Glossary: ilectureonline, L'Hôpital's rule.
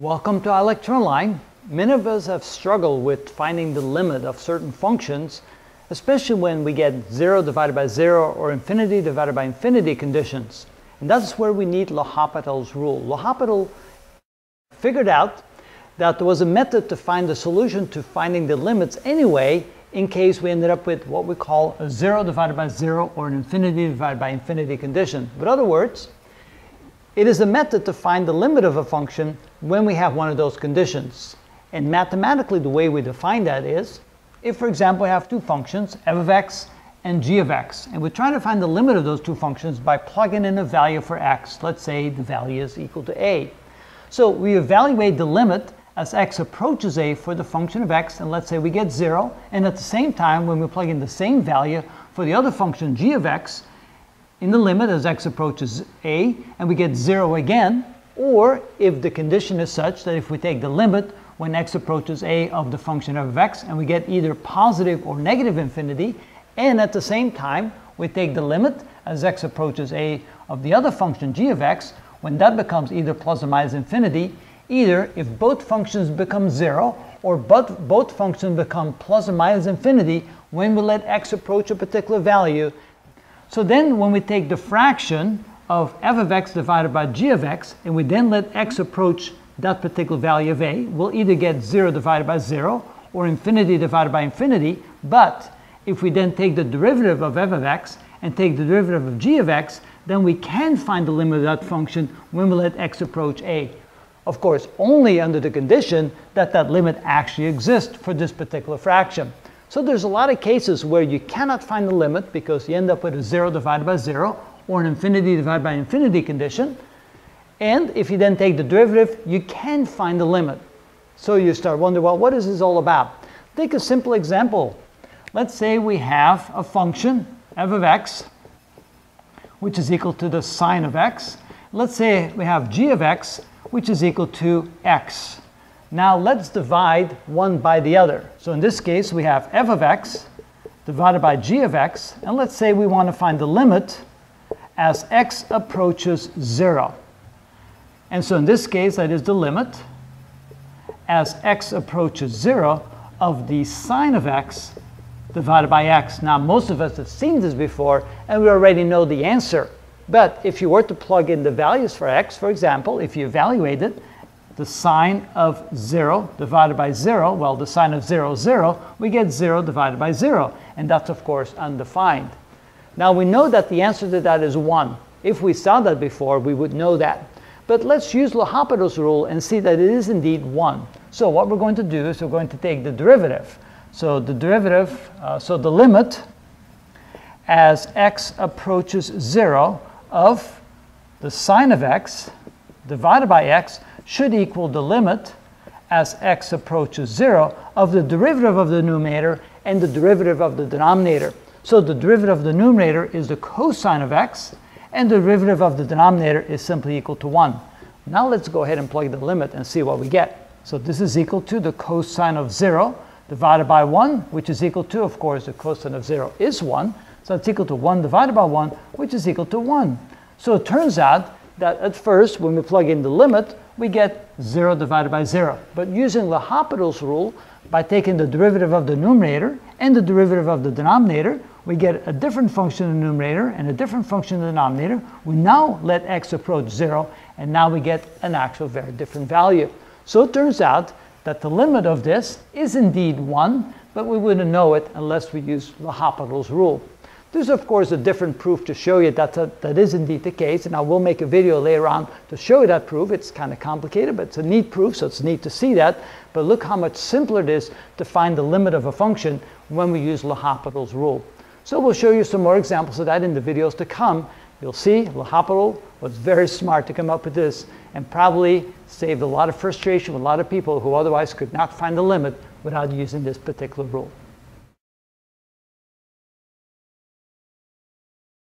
Welcome to ilectureonline. Many of us have struggled with finding the limit of certain functions, especially when we get 0 divided by 0 or infinity divided by infinity conditions. And that's where we need L'Hôpital's rule. L'Hôpital figured out that there was a method to find the solution to finding the limits anyway, in case we ended up with what we call a 0 divided by 0 or an infinity divided by infinity condition. In other words, it is a method to find the limit of a function when we have one of those conditions. And mathematically, the way we define that is, if, for example, we have two functions, f of x and g of x, and we're trying to find the limit of those two functions by plugging in a value for x. Let's say the value is equal to a. So we evaluate the limit as x approaches a for the function of x, and let's say we get 0, and at the same time, when we plug in the same value for the other function, g of x, in the limit as x approaches a, and we get 0 again, or if the condition is such that if we take the limit when x approaches a of the function of x, and we get either positive or negative infinity, and at the same time we take the limit as x approaches a of the other function g of x, when that becomes either plus or minus infinity, either if both functions become 0, or both functions become plus or minus infinity when we let x approach a particular value. So then when we take the fraction of f of x divided by g of x, and we then let x approach that particular value of a, we'll either get 0 divided by 0 or infinity divided by infinity, but if we then take the derivative of f of x and take the derivative of g of x, then we can find the limit of that function when we let x approach a. Of course, only under the condition that that limit actually exists for this particular fraction. So there's a lot of cases where you cannot find the limit because you end up with a 0 divided by 0 or an infinity divided by infinity condition. And if you then take the derivative, you can find the limit. So you start wondering, well, what is this all about? Take a simple example. Let's say we have a function, f of x, which is equal to the sine of x. Let's say we have g of x, which is equal to x. Now let's divide one by the other. So in this case, we have f of x divided by g of x, and let's say we want to find the limit as x approaches 0. And so in this case, that is the limit as x approaches 0 of the sine of x divided by x. Now most of us have seen this before, and we already know the answer. But if you were to plug in the values for x, for example, if you evaluate it, the sine of 0 divided by 0, well, the sine of 0 is 0, we get 0 divided by 0. And that's, of course, undefined. Now, we know that the answer to that is 1. If we saw that before, we would know that. But let's use L'Hôpital's rule and see that it is indeed 1. So what we're going to do is we're going to take the derivative. So the derivative, the limit as x approaches 0 of the sine of x divided by x should equal the limit as x approaches 0 of the derivative of the numerator and the derivative of the denominator. So the derivative of the numerator is the cosine of x, and the derivative of the denominator is simply equal to 1. Now let's go ahead and plug the limit and see what we get. So this is equal to the cosine of 0 divided by 1, which is equal to, of course, the cosine of 0 is 1. So it's equal to 1 divided by 1, which is equal to 1. So it turns out that at first, when we plug in the limit, we get 0 divided by 0. But using L'Hôpital's rule, by taking the derivative of the numerator and the derivative of the denominator, we get a different function in the numerator and a different function in the denominator. We now let x approach 0, and now we get an actual very different value. So it turns out that the limit of this is indeed 1, but we wouldn't know it unless we use L'Hôpital's rule. There's, of course, a different proof to show you that is indeed the case, and I will make a video later on to show you that proof. It's kind of complicated, but it's a neat proof, so it's neat to see that. But look how much simpler it is to find the limit of a function when we use L'Hôpital's rule. So we'll show you some more examples of that in the videos to come. You'll see L'Hôpital was very smart to come up with this, and probably saved a lot of frustration with a lot of people who otherwise could not find the limit without using this particular rule.